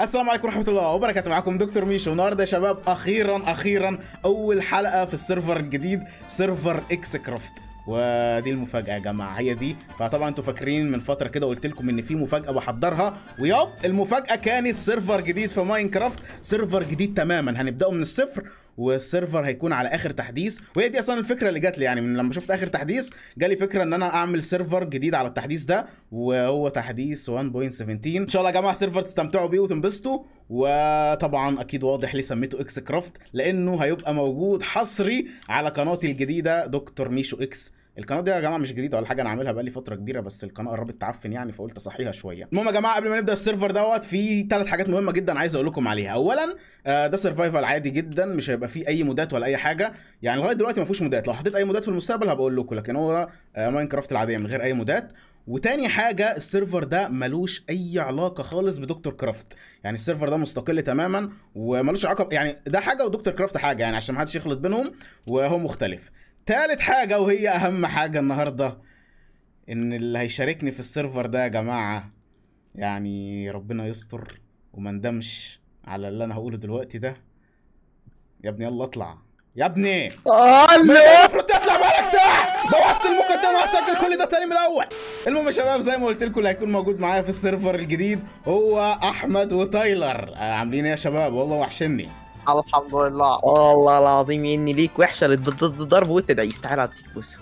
السلام عليكم ورحمة الله وبركاته. معاكم دكتور ميشو. النهارده يا شباب أخيرا أول حلقة في السيرفر الجديد، سيرفر اكس كرافت، ودي المفاجأة يا جماعة، هي دي. فطبعا انتوا فاكرين من فترة كده قلت لكم ان في مفاجأة بحضرها، وياب المفاجأة كانت سيرفر جديد في ماينكرافت، سيرفر جديد تماما، هنبدأه من الصفر، والسيرفر هيكون على اخر تحديث. وهي دي اصلا الفكره اللي جات لي، يعني من لما شفت اخر تحديث جالي فكره ان انا اعمل سيرفر جديد على التحديث ده، وهو تحديث 1.17. ان شاء الله يا جماعه سيرفر تستمتعوا بيه وتنبسطوا. وطبعا اكيد واضح ليه سميته اكس كرافت، لانه هيبقى موجود حصري على قناتي الجديده دكتور ميشو اكس. القناه دي يا جماعه مش جديده ولا حاجه، انا عاملها بقالي فتره كبيره، بس القناه قربت تعفن يعني، فقلت اصحيها شويه. المهم يا جماعه قبل ما نبدا السيرفر دوت، في ثلاث حاجات مهمه جدا عايز اقول لكم عليها. اولا ده سرفايفل عادي جدا، مش هيبقى فيه اي مودات ولا اي حاجه، يعني لغايه دلوقتي ما فيهوش مودات، لو حطيت اي مودات في المستقبل هبقول لكم، لكن هو ماينكرافت العاديه من غير اي مودات. وتاني حاجه السيرفر ده ملوش اي علاقه خالص بدكتور كرافت، يعني السيرفر ده مستقل تماما وملوش علاقه، يعني ده حاجه ودكتور كرافت حاجه، يعني عشان ما حدش يخلط بينهم وهو مختلف. تالت حاجة وهي أهم حاجة النهاردة، إن اللي هيشاركني في السيرفر ده يا جماعة، يعني ربنا يستر وما ندمش على اللي أنا هقوله دلوقتي ده. يا ابني يلا اطلع يا ابني. المفروض تطلع بقالك ساعة، بوظت المقدمة وهسجل كل ده تاني من الأول. المهم يا شباب زي ما قلت لكم، اللي هيكون موجود معايا في السيرفر الجديد هو أحمد وتايلر. عاملين إيه يا شباب؟ والله وحشني. الحمد لله، والله العظيم اني ليك وحشه للضرب والتدعيس. تعالى اديك بوسه.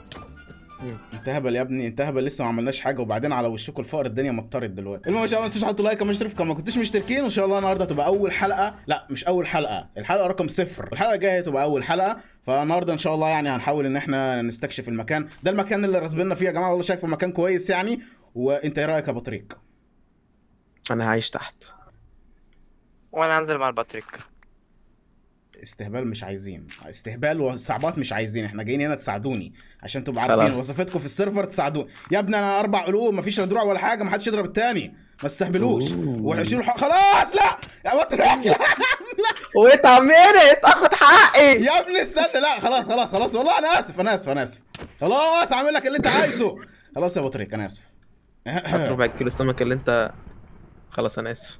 انت هبل يا ابني، انت هبل، لسه ما عملناش حاجه، وبعدين على وشكوا الفقر، الدنيا مطرت دلوقتي. المهم يا شباب ما تنسوش تحطوا لايك، كمان اشتركوا لو ما كنتوش مشتركين. وان شاء الله النهارده هتبقى اول حلقه، لا مش اول حلقه، الحلقه رقم 0، الحلقه الجايه هتبقى اول حلقه. فالنهارده ان شاء الله يعني هنحاول ان احنا نستكشف المكان ده، المكان اللي راسبنا فيه يا جماعه، والله شايفه مكان كويس يعني. وانت ايه رايك يا بطريق؟ انا عايش تحت وانا هنزل مع البطريق. استهبال مش عايزين، استهبال وصعبات مش عايزين، احنا جايين هنا تساعدوني، عشان تبقوا عارفين وظيفتكم في السيرفر تساعدوني. يا ابني انا 4 قلوب، مفيش لا دروع ولا حاجه، محدش يضرب التاني، ما تستهبلوش وشيلوا حق. خلاص لا يا بطريق، لا واتعملت اخد حقي يا ابني، استنى، لا خلاص خلاص خلاص، والله انا اسف انا اسف انا اسف، خلاص هعمل لك اللي انت عايزه، خلاص يا بطريق انا اسف. هات ربع كيلو السمك اللي انت، خلاص انا اسف.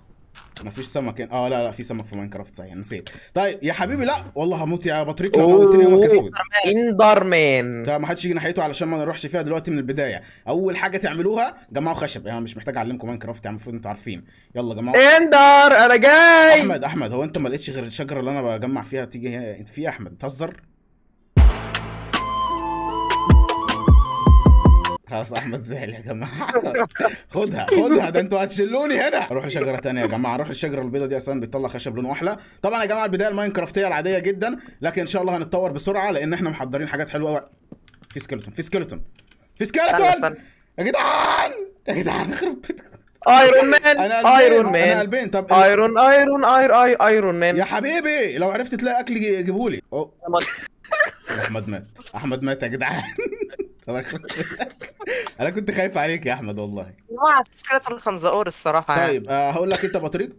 مفيش سمك هنا. لا لا في سمك في ماينكرافت صحيح، نسيت. طيب يا حبيبي، لا والله هموت يا بطريق لو قلت لي يومك اسود. اندر مان ده ما حدش يجي ناحيته علشان ما نروحش فيها دلوقتي من البدايه. اول حاجه تعملوها جمعوا خشب، يعني مش محتاج اعلمكم ماينكرافت، يعني المفروض انتوا عارفين. يلا جمعوا اندر. انا جاي. احمد هو انت ما لقيتش غير الشجره اللي انا بجمع فيها؟ تيجي هنا انت في احمد بتهزر؟ خلاص احمد زعل يا جماعه، خلاص خدها خدها، ده انتوا هتشلوني هنا. اروح لشجره ثانيه يا جماعه، اروح للشجره البيضاء دي، اصلا بتطلع خشب لونه احلى. طبعا يا جماعه البدايه الماينكرافتيه العاديه جدا، لكن ان شاء الله هنتطور بسرعه لان احنا محضرين حاجات حلوه قوي. في سكيلتون في سكيلتون في سكيلتون يا جدعان يا جدعان، خرب بيتكم. ايرون مان ايرون مان انا قلبين. طب ايرون ايرون ايرون مان يا حبيبي، لو عرفت تلاقي اكل جيبهولي. احمد مات، احمد مات يا جدعان. انا كنت خايف عليك يا احمد والله، مع السكرتر الخنزقور الصراحه. طيب هقول لك انت بطريق،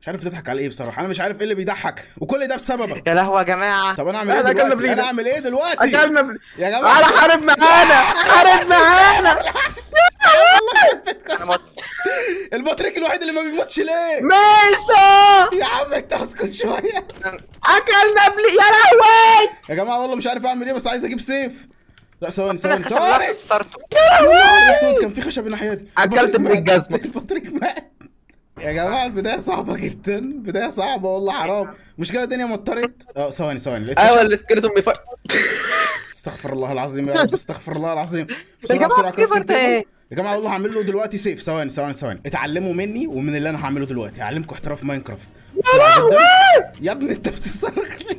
مش عارف تضحك على ايه بصراحه، انا مش عارف ايه اللي بيضحك وكل ده بسببك. يا لهوي يا جماعه، طب انا اعمل ايه دلوقتي؟ انا اعمل ايه دلوقتي يا جماعه؟ انا حارب معانا حارب معانا. البطريق الوحيد اللي ما بيموتش ليه؟ ماشي يا عم انت اسكت شويه. اكلنا بلي يا لهوي يا جماعه، والله مش عارف اعمل ايه، بس عايز اجيب سيف. لا ثواني ثواني ثواني، كان في خشب الناحيه دي، اكلت من الجزمه. البطريق مات يا جماعه، البدايه صعبه جدا، البدايه صعبه والله حرام، مشكله الدنيا مطرت. ثواني ثواني، ايوه السكرتون بيفرق. استغفر الله العظيم يا رب، استغفر الله العظيم. بسرعه بسرعه كده يا جماعه، والله هعمل له دلوقتي سيف. ثواني ثواني ثواني، اتعلموا مني ومن اللي انا هعمله دلوقتي، هعلمكم احتراف ماينكرافت. يا ابني انت بتصرخ ليه؟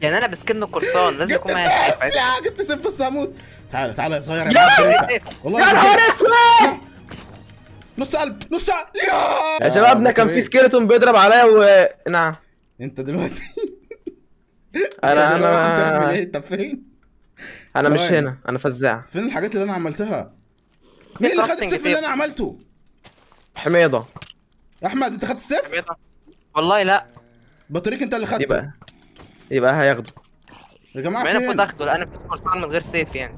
يعني انا بسكن القرصان لازم يكون معايا سيف. لا جبت سيف بس هموت. تعالى تعالى يا صغير يا جماعه، والله يا نهار اسود، نص قلب نص قلب يا شبابنا. كان في سكيلتون بيضرب عليا نعم. انت دلوقتي انا انت فين؟ انا مش هنا، انا فزاع. فين الحاجات اللي انا عملتها؟ مين اللي خد السيف اللي انا عملته؟ حميده. احمد انت خدت السيف؟ والله لا. بطريق انت اللي خدته. يبقى هياخده يا جماعه. فين؟ انا المفروض اخده لان انا قرصان من غير سيف يعني.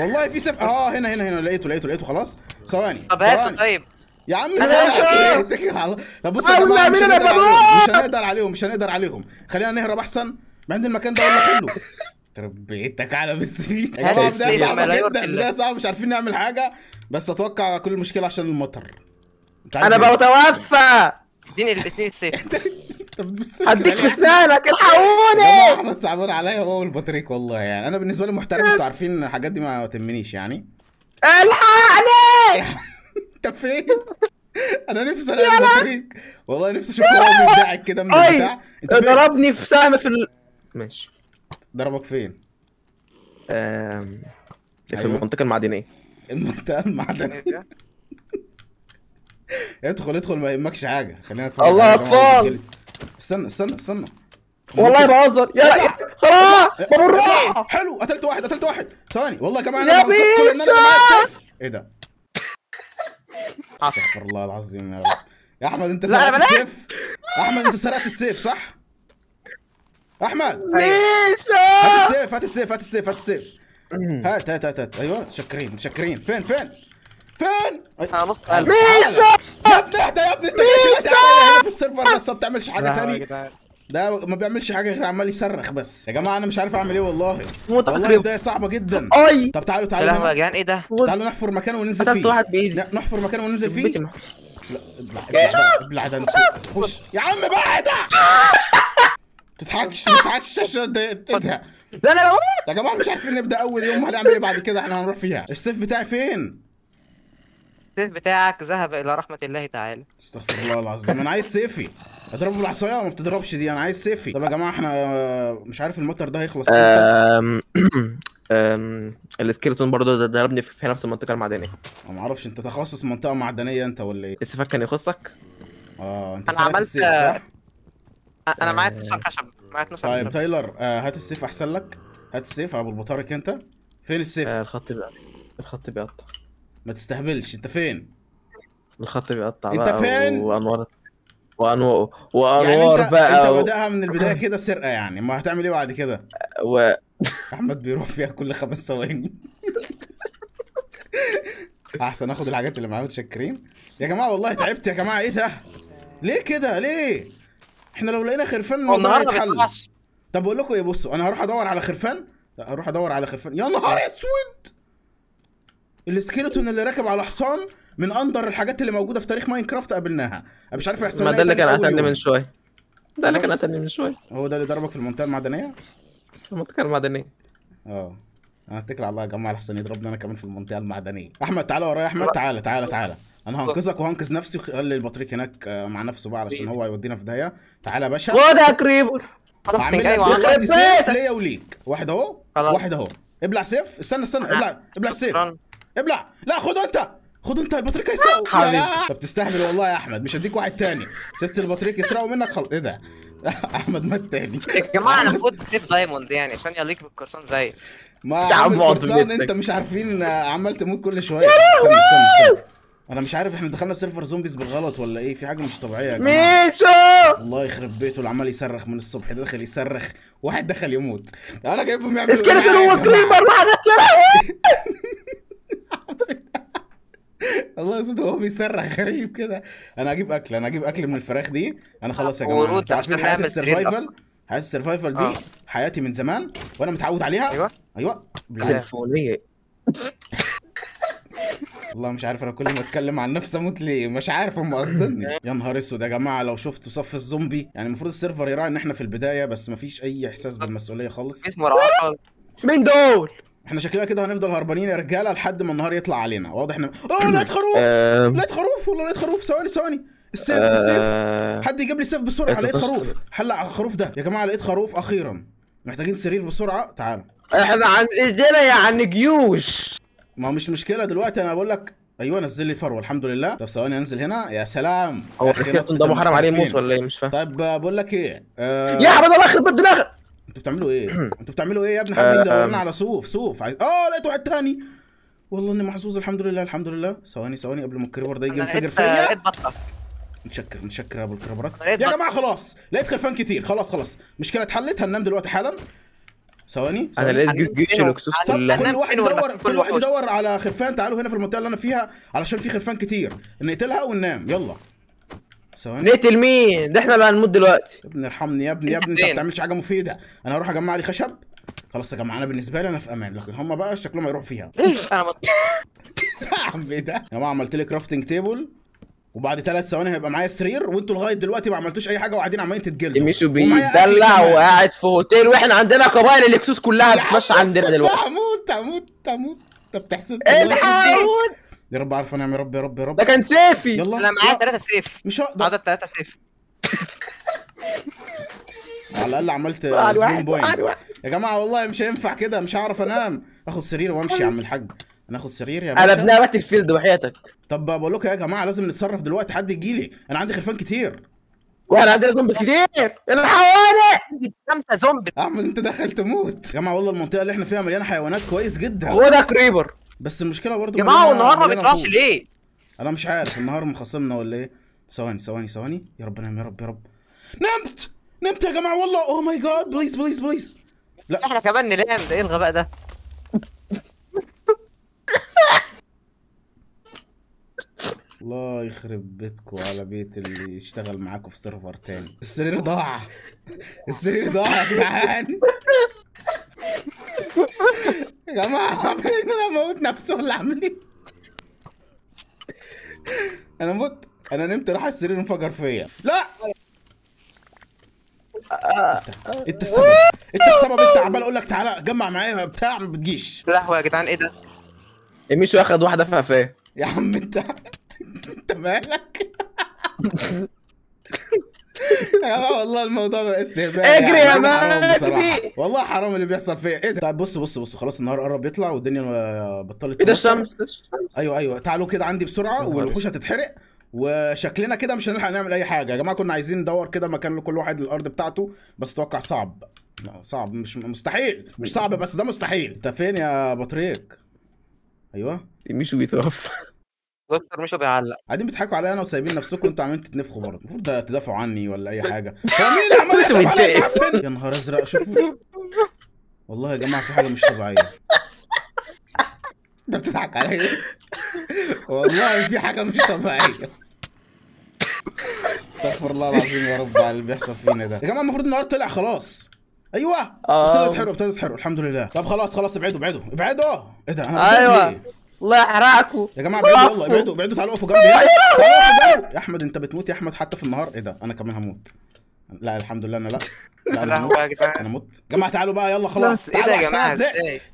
والله في سيف هنا هنا هنا، لقيته لقيته لقيته خلاص. ثواني طب هاته. طيب يا عم سامع. طب بص يا جماعه مش هنقدر عليهم. خلينا نهرب احسن. ما عند المكان ده والله كله تربيتك على بتسيب. ده صعب جدا، ده صعب، مش عارفين نعمل حاجه. بس اتوقع كل المشكله عشان المطر. انا بتوفى. اديني الاثنين الست. هديك في سنانك. الحقوني. احمد صعبان عليا هو والبطريق والله. يعني انا بالنسبه لي محترم، انتوا عارفين الحاجات دي ما تهمنيش يعني. الحقني. انت فين؟ انا نفسي الاقي البطريق والله، نفسي اشوف هو بيدعك كده من البتاع. انت ضربني في سهم في ماشي. ضربك فين؟ في المنطقة المعدنية. المنطقة المعدنية. ادخل ما يهمكش حاجة، خلينا ندخل. الله يا اطفال. استنى والله بهزر. يا خلاص بالراحة. حلو، قتلت واحد ثواني والله يا جماعة. انا كل ان انا معايا السيف. ايه ده؟ استغفر الله العظيم يا رب. يا احمد انت سرقت السيف. احمد انت سرقت السيف صح؟ احمد ميشو هات السيف. هات ايوه. شكرين. فين ميشو يا ابني؟ اهدى يا ابني. انت هنا في السيرفر بس ما بتعملش حاجه تاني. ده ما بيعملش حاجه غير عمال يصرخ بس. يا جماعه انا مش عارف اعمل ايه والله البدايه صعبه جدا. طب تعالوا يا جدعان. ايه ده؟ تعالوا نحفر مكان وننزل فيه. لا ابلع ده انت. خش يا عم بقى. تضحكش عشان اتضايق. لا يا جماعه مش عارفين نبدا اول يوم هنعمل ايه بعد كده. احنا هنروح فيها. السيف بتاعي فين؟ السيف بتاعك ذهب الى رحمه الله تعالى. استغفر الله العظيم. انا عايز سيفي. اضربه بالعصايه ما بتضربش دي. انا عايز سيفي. طب يا جماعه احنا مش عارف المطر ده هيخلص امتى. السكيلتون برضه ضربني في نفس المنطقه المعدنيه. انا ما اعرفش انت تخصص منطقه معدنيه انت ولا ايه؟ السيفك كان يخصك؟ انت سرقت السيف صح؟ انا معايا 12 خشب. طيب تايلر هات السيف احسن لك. هات السيف يا ابو البطارك. انت فين السيف؟ الخط بيقطع. ما تستهبلش. انت فين؟ الخط بيقطع. انت فين؟ وانوار يعني بقى. انت بدأها من البدايه كده سرقه يعني. ما هتعمل ايه بعد كده؟ احمد بيروح فيها كل 5 ثواني. احسن اخد الحاجات اللي معايا. متشكرين يا جماعه والله تعبت يا جماعه. ايه ده؟ ليه كده؟ ليه؟ احنا لو لقينا خرفان الموضوع هيتحل. طب بقول لكم ايه، بصوا انا هروح ادور على خرفان. لا هروح ادور على خرفان. يا نهار اسود. السكيلتون اللي راكب على حصان من اندر الحاجات اللي موجوده في تاريخ ماينكرافت قابلناها. انا مش عارف هيحصل لنا ايه. ده اللي كان قتلني من شويه. هو ده اللي ضربك في المنطقه المعدنيه؟ في المنطقه المعدنيه. انا هتكل على الله يا جماعه لحسن يضربني انا كمان في المنطقه المعدنيه. احمد تعالى ورايا. احمد تعالى. انا هنقذك وهنقذ نفسي. وخلي البطريق هناك مع نفسه بقى علشان هو هيودينا في داهيه. تعالى يا باشا. خد يا كريبر. هعمل لك سيف ليا وليك. واحد اهو. ابلع سيف. استنى ابلع السيف. ابلع. لا خده انت البطريق هيسرقه. انت بتستهبل والله يا احمد. مش هديك واحد تاني. سبت البطريق يسرقه منك خلاص. ايه ده؟ احمد مات تاني يا جماعه. انا خد سيف دايموند يعني عشان يليق بالقرصان زي ما القرصان. انت مش عارفين عمال تموت كل شويه. استنى انا مش عارف احنا دخلنا سيرفر زومبيز بالغلط ولا ايه؟ في حاجه مش طبيعيه يا جماعه. ميشو الله يخرب بيته اللي عمال يصرخ من الصبح. داخل يصرخ واحد دخل يموت. انا جايبهم يعملوا اسكيلتون وكريمر واحد الله صوته وهو بيصرخ غريب كده. انا هجيب اكل من الفراخ دي. انا خلاص يا جماعه انتوا عارفين حياه السرفايفل. حياه السرفايفل دي حياتي من زمان وانا متعود عليها. ايوه سيمفونيه والله. مش عارف انا كل ما اتكلم عن نفسي اموت ليه. مش عارف هم قاصديني. يا نهار اسود يا جماعه لو شفتوا صف الزومبي. يعني المفروض السيرفر يراعي ان احنا في البدايه بس مفيش اي احساس بالمسؤوليه خالص. مين دول؟ احنا شكلنا كده هنفضل هربانين يا رجاله لحد ما النهار يطلع علينا. واضح احنا لقيت خروف ثواني. السيف حد يجيب لي سيف بسرعه. لقيت خروف. حلق على الخروف ده يا جماعه. لقيت خروف اخيرا. محتاجين سرير بسرعه. تعالوا احنا عن ايدينا يعني جيوش. ما مش مشكله دلوقتي. انا بقول لك ايوه نزل لي فروه الحمد لله. طب ثواني انزل هنا. يا سلام. هو الكابتن ده محرم عليه موت ولا ايه؟ مش فاهم. طيب بقول لك ايه يا حبيبي الله يخرب بيت دماغك. انتوا بتعملوا ايه يا ابني؟ حد يدورنا على صوف عايز. لقيت واحد تاني والله اني محظوظ الحمد لله. ثواني قبل ما الكريبر ده يجي ينفجر فيا. لقيت بطه. نشكر يا ابو الكريبرات يا جماعه. خلاص لقيت خرفان كتير. خلاص مشكله اتحلت. هننام دلوقتي حالا. ثواني. انا لقيت جيش الاكسوس كلها. كل واحد يدور، على خفان. تعالوا هنا في المنطقه اللي انا فيها علشان في خفان كتير، نقتلها وننام. يلا ثواني. نقتل مين؟ ده احنا اللي هنموت دلوقتي. يا ابني ارحمني يا ابني، انت ما بتعملش حاجه مفيده. انا هروح اجمع لي خشب. خلاص يا جماعه، انا بالنسبه لي انا في امان، لكن هم بقى شكلهم هيروحوا فيها. ايه ده؟ يا جماعه عملت لي كرافتنج تيبل، وبعد 3 ثواني هيبقى معايا سرير، وانتوا لغايه دلوقتي ما عملتوش اي حاجه وقاعدين عمالين تتجلدوا. مشوا بيدلع وقاعد في اوتيل، واحنا عندنا قبائل الاكسوس كلها بتمشي عندنا دلوقتي. هموت هموت هموت. انت بتحسد الحاوت يا رب. عارف انا اعمل. يا رب يا رب يا رب. ده كان سيفي. يلا انا معايا 3 سيف. مش هقدر. عدد 3 سيف. على الاقل عملت سبون بوينت يا جماعه. والله مش هينفع كده، مش هعرف انام. اخد سرير وامشي يا عم الحاج. انا اخد سرير يا باشا. انا ابنها باتل فيلد وحياتك. طب بقول لكم يا جماعه لازم نتصرف دلوقتي، حد يجي لي، انا عندي خرفان كتير وانا عندي زومبي كتير. انا حوالي 5 زومبي. اعمل انت دخل تموت يا جماعه. والله المنطقه اللي احنا فيها مليانه حيوانات كويس جدا. هو ده كريبر. بس المشكله برضه يا جماعه النهارده ما بيطلعش ليه؟ انا مش عارف، النهار مخصمنا ولا ايه؟ ثواني ثواني ثواني. يا رب نام يا رب يا رب. نمت نمت يا جماعه والله. اوه ماي جاد، بليز بليز بليز. لا احنا كمان ننام. ده ايه الغباء ده؟ الله يخرب بيتكم على بيت اللي يشتغل معاكم في سيرفر تاني. السرير ضاع، السرير ضاع يا جدعان. يا جماعه عاملين انا اموت نفسي ولا عامل ايه؟ انا مت، انا نمت راح السرير انفجر فيا. لا انت السبب، انت السبب. انت عمال اقول لك تعالى جمع معايا بتاع، ما بتجيش. لهوي يا جدعان، ايه ده؟ ميشو اخد واحده في قفاه يا عم. انت مالك؟ والله الموضوع بقى استهبال. اجري يا مهدي، والله حرام اللي بيحصل فيا. ايه ده؟ طب بص بص بص، خلاص النهار قرب يطلع والدنيا بطلت. ايه ده؟ الشمس. ايوه ايوه، تعالوا كده عندي بسرعه، والوحوش هتتحرق، وشكلنا كده مش هنلحق نعمل اي حاجه. يا جماعه كنا عايزين ندور كده مكان لكل واحد الارض بتاعته، بس اتوقع صعب. صعب مش مستحيل، مش صعب بس ده مستحيل. انت فين يا بطريق؟ ايوه ميشو بيتوفى. دكتور ميشو بيعلق. قاعدين بتضحكوا عليا انا وسايبين نفسكم انتوا عاملين تتنفخوا برضه. المفروض تدافعوا عني ولا اي حاجه. يا نهار ازرق، شوفوا والله يا جماعه في حاجه مش طبيعيه. انت بتضحك عليا؟ والله في حاجه مش طبيعيه. استغفر الله العظيم يا رب على اللي بيحصل فينا ده. يا جماعه المفروض النهارده طلع خلاص. ايوه ابتدوا يتحرقوا، ابتدوا يتحرقوا الحمد لله. طب خلاص خلاص، ابعدوا ابعدوا ابعدوا. ايه ده؟ انا ايوه الله يحرقكم يا جماعه. ابعدوا والله، ابعدوا ابعدوا. تعالوا اقفوا جنبي، تعالوا اقفوا جنبي. يا احمد انت بتموت يا احمد حتى في النهار. ايه ده؟ انا كمان هموت. لا الحمد لله انا لا. انا هموت، انا مت. يا جماعه تعالوا بقى يلا خلاص. ايه ده يا جماعه؟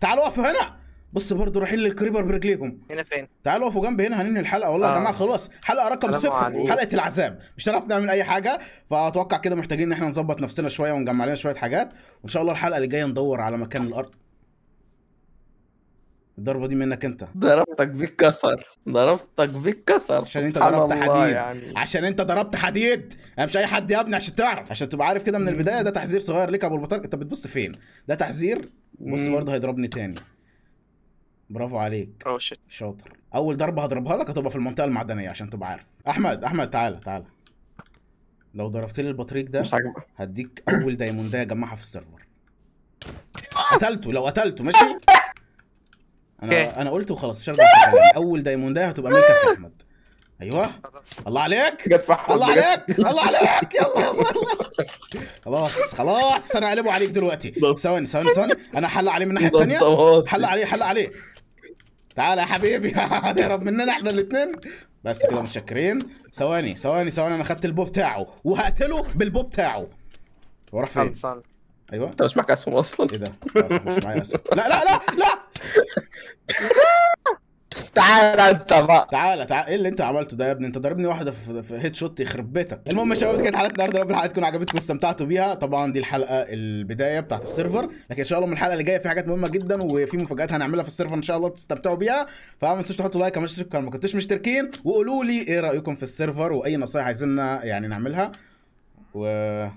تعالوا اقفوا هنا. بص برضه رايحين للكريبر برجليهم. هنا فين؟ تعالوا اقفوا جنبي هنا، هننهي الحلقه والله يا جماعه. خلاص حلقه رقم 0، حلقه العذاب، مش هنعرف نعمل اي حاجه. فاتوقع كده محتاجين ان احنا نظبط نفسنا شويه ونجمع لنا شويه حاجات، وان شاء الله الحلقه اللي جايه ندور على مكان الارض. الضربه دي منك انت. ضربتك بالكسر، ضربتك بالكسر، عشان انت ضربت حديد يعني. عشان انت ضربت حديد، انا مش اي حد يا ابني. عشان تعرف، عشان تبقى عارف كده من البدايه. ده تحذير صغير ليك ابو البطارق. انت بتبص فين؟ ده تحذير. بص برضه هيضربني تاني. برافو عليك، شاطر. اول ضربه هضربها لك هتبقى في المنطقه المعدنيه عشان تبقى عارف. احمد احمد تعالى تعالى. لو ضربت لي البطريق ده هديك اول دايمونديه اجمعها في السيرفر. قتلته لو قتلته ماشي. انا قلت وخلاص مش هرجع في كلامي. اول دايمونديه هتبقى ملكك احمد. ايوه الله عليك، الله عليك، الله عليك. يلا خلاص خلاص انا هقلبه عليك دلوقتي. ثواني ثواني ثواني، انا هحلق عليه من الناحيه الثانيه. حلق عليه حلق عليه. تعالى يا حبيبي، هتهرب مننا احنا الاثنين بس كده. متشكرين. ثواني ثواني ثواني، انا خدت البو بتاعه وهقتله بالبو بتاعه. هو راح فين؟ ايوه انت مش معاك اسهم اصلا. ايه ده؟ مش معايا اسهم. لا لا لا لا. تعالى انت بقى، تعالى تعالى. ايه اللي انت عملته ده يا ابني؟ انت ضاربني واحده في هيد شوت يخرب بيتك. المهم يا شباب كانت حلقتنا النهارده، رب الحلقه تكون عجبتكم واستمتعتوا بيها. طبعا دي الحلقه البدايه بتاعت السيرفر، لكن ان شاء الله من الحلقه اللي جايه في حاجات مهمه جدا، وفي مفاجات هنعملها في السيرفر ان شاء الله تستمتعوا بيها. فما تنسوش تحطوا لايك لو مشترك، ما كنتوش مشتركين، وقولوا لي ايه رايكم في السيرفر واي نصايح عايزيننا يعني نعملها. ولو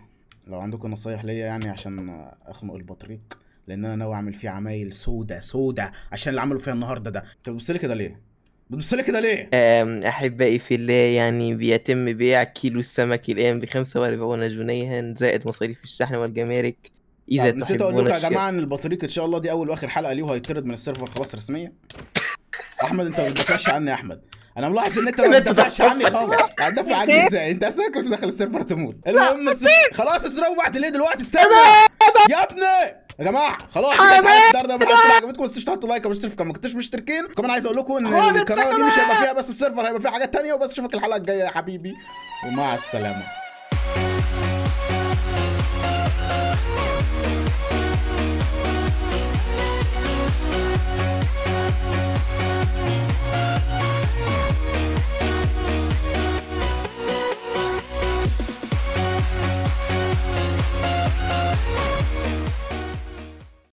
عندكم نصايح ليا يعني عشان اخنق البطريق، لان انا ناوي اعمل فيه عمايل سودا سودا عشان اللي عملوا فيها النهارده ده. انت بتبص لي كده ليه؟ بتبص لي كده ليه؟ احبائي في الله، يعني بيتم بيع كيلو السمك الان ب45 جنيها زائد مصاريف الشحن والجمارك، اذا نسيت اقول لكم يا جماعه ان البطريق ان شاء الله دي اول واخر حلقه ليه، وهيطرد من السيرفر خلاص رسميا. احمد انت ما بتدافعش عني يا احمد، انا ملاحظ ان انت ما بتدافعش عني خالص. هتدافع عني ازاي؟ انت اساسا كنت داخل السيرفر تموت. المهم خلاص تضربوا بعض ليه دلوقتي؟ استنى يا ابني يا جماعه خلاص النهارده بجد لو عجبتكم ما تنسوش تحطوا لايك واشتركوا كمان ما كنتوش مشتركين. كمان عايز اقول لكم ان القناه دي مش هيبقى فيها بس السيرفر، هيبقى فيها حاجات ثانيه. وبس اشوفك الحلقه الجايه يا حبيبي ومع السلامه.